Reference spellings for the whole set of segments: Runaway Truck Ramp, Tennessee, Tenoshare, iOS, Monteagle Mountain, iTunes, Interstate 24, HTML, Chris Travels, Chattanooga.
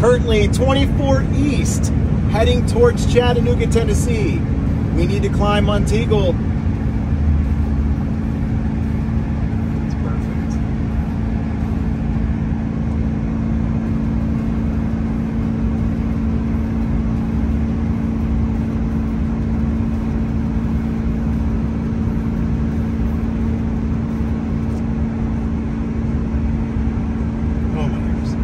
Currently 24 east, heading towards Chattanooga, Tennessee. We need to climb Monteagle. It's perfect. Oh my goodness.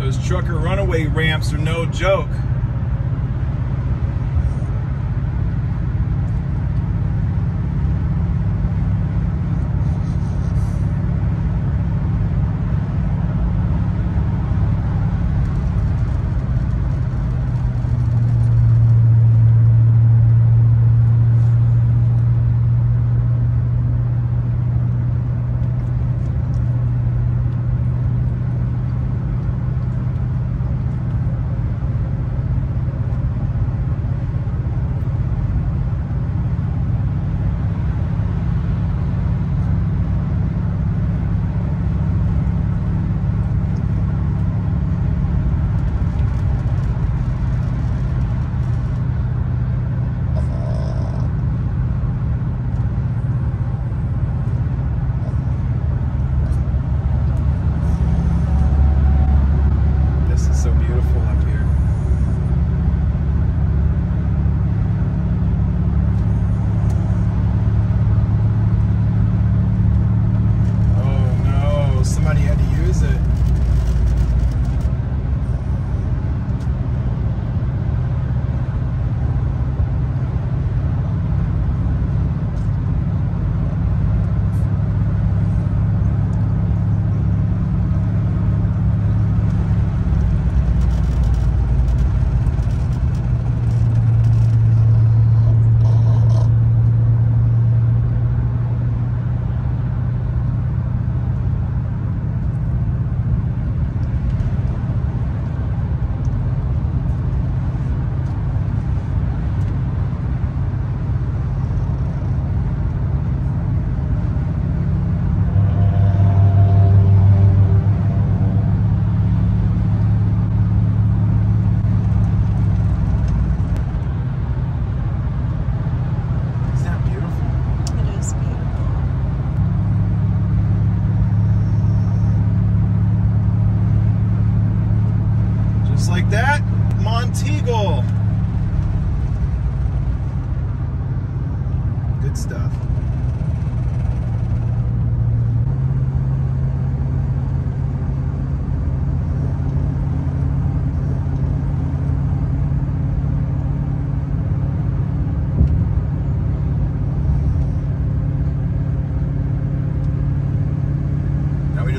Those trucker runaway ramps are no joke.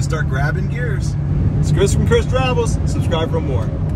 start grabbing gears. It's Chris from Chris Travels. Subscribe for more.